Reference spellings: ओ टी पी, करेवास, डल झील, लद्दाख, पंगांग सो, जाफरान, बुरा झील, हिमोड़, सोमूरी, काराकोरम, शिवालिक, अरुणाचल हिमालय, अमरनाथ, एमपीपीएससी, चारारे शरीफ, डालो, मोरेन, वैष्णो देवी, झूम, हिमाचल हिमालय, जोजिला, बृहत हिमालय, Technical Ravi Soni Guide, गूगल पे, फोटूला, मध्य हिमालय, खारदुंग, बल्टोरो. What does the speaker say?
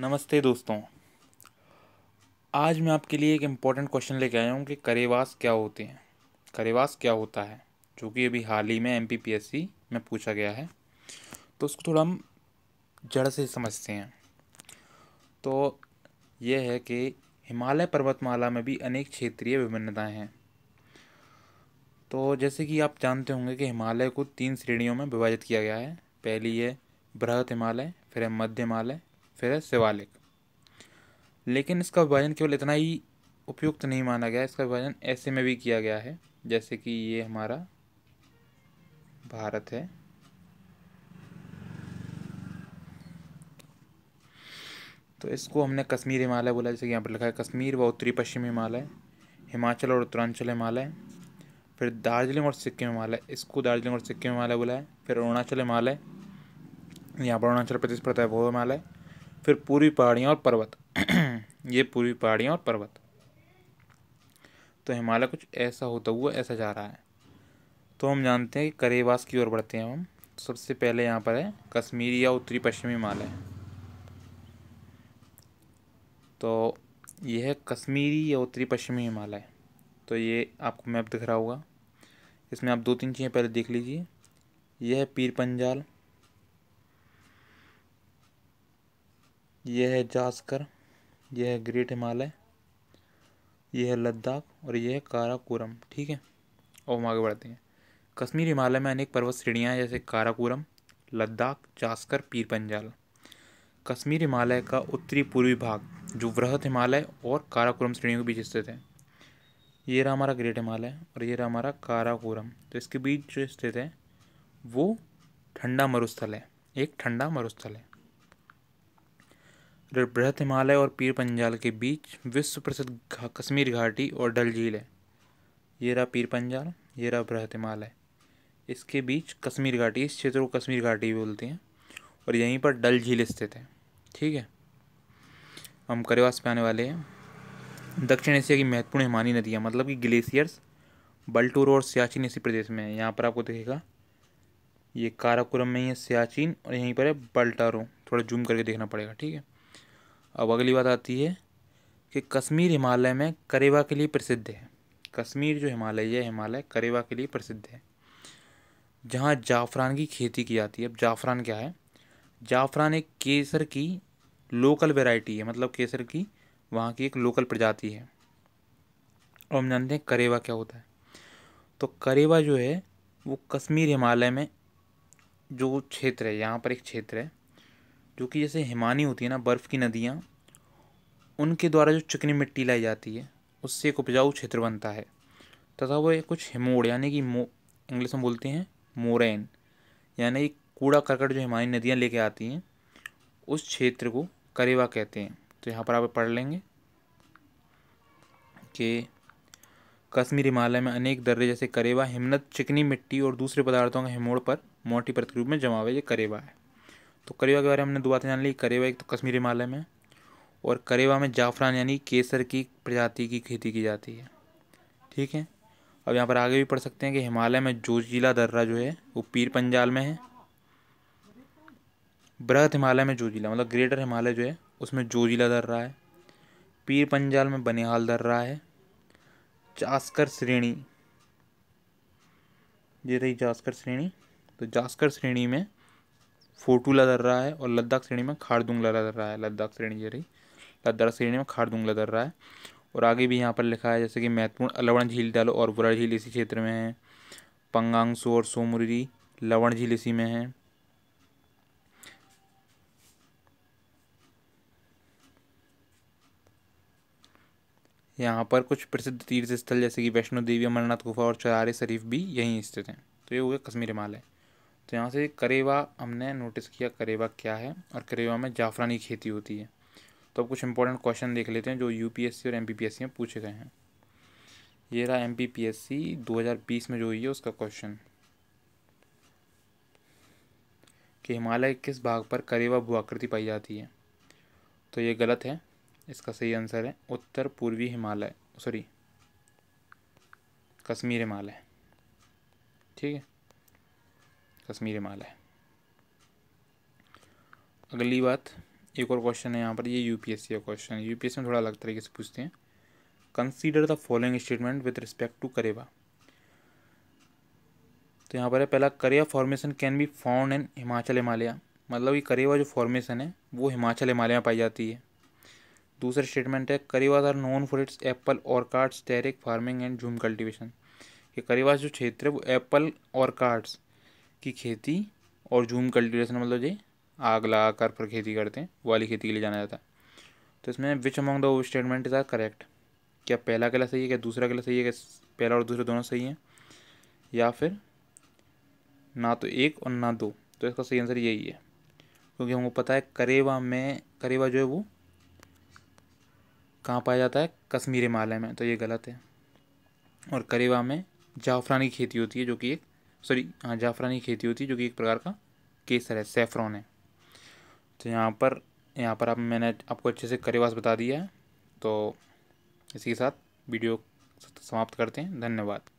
नमस्ते दोस्तों, आज मैं आपके लिए एक इम्पॉर्टेंट क्वेश्चन लेके आया हूँ कि करेवास क्या होते हैं, करेवास क्या होता है, जो कि अभी हाल ही में एमपीपीएससी में पूछा गया है। तो उसको थोड़ा हम जड़ से समझते हैं। तो यह है कि हिमालय पर्वतमाला में भी अनेक क्षेत्रीय विभिन्नताएं हैं। तो जैसे कि आप जानते होंगे कि हिमालय को 3 श्रेणियों में विभाजित किया गया है। पहली है बृहत हिमालय, फिर है मध्य हिमालय, फिर है शिवालिक। लेकिन इसका विभाजन केवल इतना ही उपयुक्त नहीं माना गया, इसका विभाजन ऐसे में भी किया गया है जैसे कि ये हमारा भारत है तो इसको हमने कश्मीर हिमालय बोला, जैसे कि यहाँ पर लिखा है कश्मीर व उत्तरी पश्चिम हिमालय, हिमाचल और उत्तरांचल हिमालय, फिर दार्जिलिंग और सिक्किम हिमालय, इसको दार्जिलिंग और सिक्किम हिमालय बोला है। फिर अरुणाचल हिमालय, यहाँ पर अरुणाचल प्रदेश पड़ता है वो हिमालय। फिर पूर्वी पहाड़ियाँ और पर्वत, ये पूर्वी पहाड़ियाँ और पर्वत। तो हिमालय कुछ ऐसा होता हुआ ऐसा जा रहा है। तो हम जानते हैं कि करेवास की ओर बढ़ते हैं हम। सबसे पहले यहाँ पर है कश्मीर या उत्तरी पश्चिमी हिमालय। तो यह है कश्मीरी या उत्तरी पश्चिमी हिमालय। तो ये आपको मैप दिख रहा होगा, इसमें आप 2-3 चीज़ें पहले देख लीजिए। यह है पीर पंजाल, यह है जास्कर, यह है ग्रेट हिमालय, यह है लद्दाख और यह है काराकुरम। ठीक है, और हम आगे बढ़ते हैं। कश्मीर हिमालय में अनेक पर्वत श्रेणियाँ हैं जैसे काराकुरम, लद्दाख, जास्कर, पीर पंजाल। कश्मीर हिमालय का उत्तरी पूर्वी भाग जो बृहत हिमालय और काराकुरम श्रेणियों के बीच स्थित है, ये रहा हमारा ग्रेट हिमालय और ये रहा हमारा काराकोरम। तो इसके बीच जो स्थित है वो ठंडा मरुस्थल है, एक ठंडा मरुस्थल है। बृहत हिमालय और पीर पंजाल के बीच विश्व प्रसिद्ध कश्मीर घाटी और डल झील है। ये रहा पीर पंजाल, ये रहा बृहत हिमालय, इसके बीच कश्मीर घाटी, इस क्षेत्र को कश्मीर घाटी भी बोलते हैं और यहीं पर डल झील स्थित है। ठीक है, हम करेवास पे आने वाले हैं। दक्षिण एशिया की महत्वपूर्ण हिमानी नदियाँ मतलब कि ग्लेशियर्स बल्टोरो और सियाचिन इसी प्रदेश में है। यहाँ पर आपको दिखेगा ये काराकोरम में ही है सियाचिन और यहीं पर है बल्टोरो, थोड़ा जूम करके देखना पड़ेगा। ठीक है, अब अगली बात आती है कि कश्मीर हिमालय में करेवा के लिए प्रसिद्ध है। कश्मीर जो हिमालय है, हिमालय करेवा के लिए प्रसिद्ध है, जहाँ जाफरान की खेती की जाती है। अब जाफरान क्या है? जाफरान एक केसर की लोकल वेराइटी है, मतलब केसर की वहाँ की एक लोकल प्रजाति है। और हम जानते हैं करेवा क्या होता है। तो करेवा जो है वो कश्मीर हिमालय में जो क्षेत्र है, यहाँ पर एक क्षेत्र है जो कि जैसे हिमानी होती है ना, बर्फ़ की नदियाँ, उनके द्वारा जो चिकनी मिट्टी लाई जाती है उससे एक उपजाऊ क्षेत्र बनता है तथा वह कुछ हिमोड़ यानी कि इंग्लिश में बोलते हैं मोरेन, यानी कूड़ा करकट जो हिमानी नदियाँ लेके आती हैं उस क्षेत्र को करेवा कहते हैं। तो यहाँ पर आप पढ़ लेंगे कि कश्मीर हिमालय में अनेक दर्रे जैसे करेवा, हिमनद, चिकनी मिट्टी और दूसरे पदार्थों का हिमोड़ पर मोटी परत के रूप में जमा हुआ, ये करेवा है। तो करेवा के बारे में हमने 2 बातें जान ली। करेवा एक तो कश्मीर हिमालय में, और करेवा में जाफरान यानी केसर की प्रजाति की खेती की जाती है। ठीक है, अब यहाँ पर आगे भी पढ़ सकते हैं कि हिमालय में जोजिला दर्रा जो है वो पीर पंजाल में है। बृहत हिमालय में जोजिला मतलब ग्रेटर हिमालय जो है उसमें जोजिला दर्रा है, पीर पंजाल में बनिहाल दर्रा है, जास्कर श्रेणी, ये रही जास्कर श्रेणी, तो जास्कर श्रेणी में फोटूला दर्रा है और लद्दाख श्रेणी में खारदुंग दर्रा है। लद्दाख श्रेणी ये रही, लद्दाख श्रेणी में खारदुंग दर्रा है। और आगे भी यहाँ पर लिखा है जैसे कि महत्वपूर्ण लवण झील, डालो और बुरा झील इसी क्षेत्र में है, पंगांग सो और सोमूरी, लवण झील इसी में है। यहाँ पर कुछ प्रसिद्ध तीर्थ स्थल जैसे कि वैष्णो देवी, अमरनाथ गुफा और चारारे शरीफ भी यहीं स्थित हैं। तो ये हो गया कश्मीर हिमालय। तो यहाँ से करेवा हमने नोटिस किया, करेवा क्या है और करेवा में जाफरान की खेती होती है। तो अब कुछ इंपॉर्टेंट क्वेश्चन देख लेते हैं जो यूपीएससी और एमपीपीएससी में पूछे गए हैं। ये रहा एमपीपीएससी 2020 में जो हुई है उसका क्वेश्चन कि हिमालय किस भाग पर करेवा भूआकृति पाई जाती है। तो ये गलत है, इसका सही आंसर है उत्तर पूर्वी हिमालय, सॉरी कश्मीर हिमालय। ठीक है, कश्मीर हिमालय। अगली बात एक और क्वेश्चन है यहाँ पर, ये यूपीएससी का क्वेश्चन है। यूपीएससी में थोड़ा अलग तरीके से पूछते हैं। Consider the following statement with respect to करेवा। तो यहाँ पर है पहला, करेवा formation can be found in हिमाचल हिमालय, मतलब ये करेवा जो फॉर्मेशन है वो हिमाचल हिमालय में पाई जाती है। दूसरा स्टेटमेंट है, करेवास are known for its apple orchards, terrace farming and झूम cultivation. ये करेवास जो क्षेत्र है वो एप्पल ऑर्कार्ड्स की खेती और झूम कल्टिवेशन, मतलब ये आग लगा कर फिर खेती करते हैं वाली खेती के लिए जाना जाता है। तो इसमें which among the statement is are correct, क्या पहला किला सही है, क्या दूसरा किला सही है, क्या पहला और दूसरा दोनों सही है, या फिर ना तो एक और ना दो। तो इसका सही आंसर यही है, क्योंकि हमको पता है करेवा में, करेवा जो है वो कहाँ पाया जाता है, कश्मीर हिमालय में, तो ये गलत है। और करेवा में जाफरान की खेती होती है जो कि एक जाफरान की खेती होती है जो कि एक प्रकार का केसर है, सेफ्रॉन है। तो यहाँ पर आप मैंने आपको अच्छे से करेवास बता दिया है। तो इसी के साथ वीडियो समाप्त करते हैं। धन्यवाद।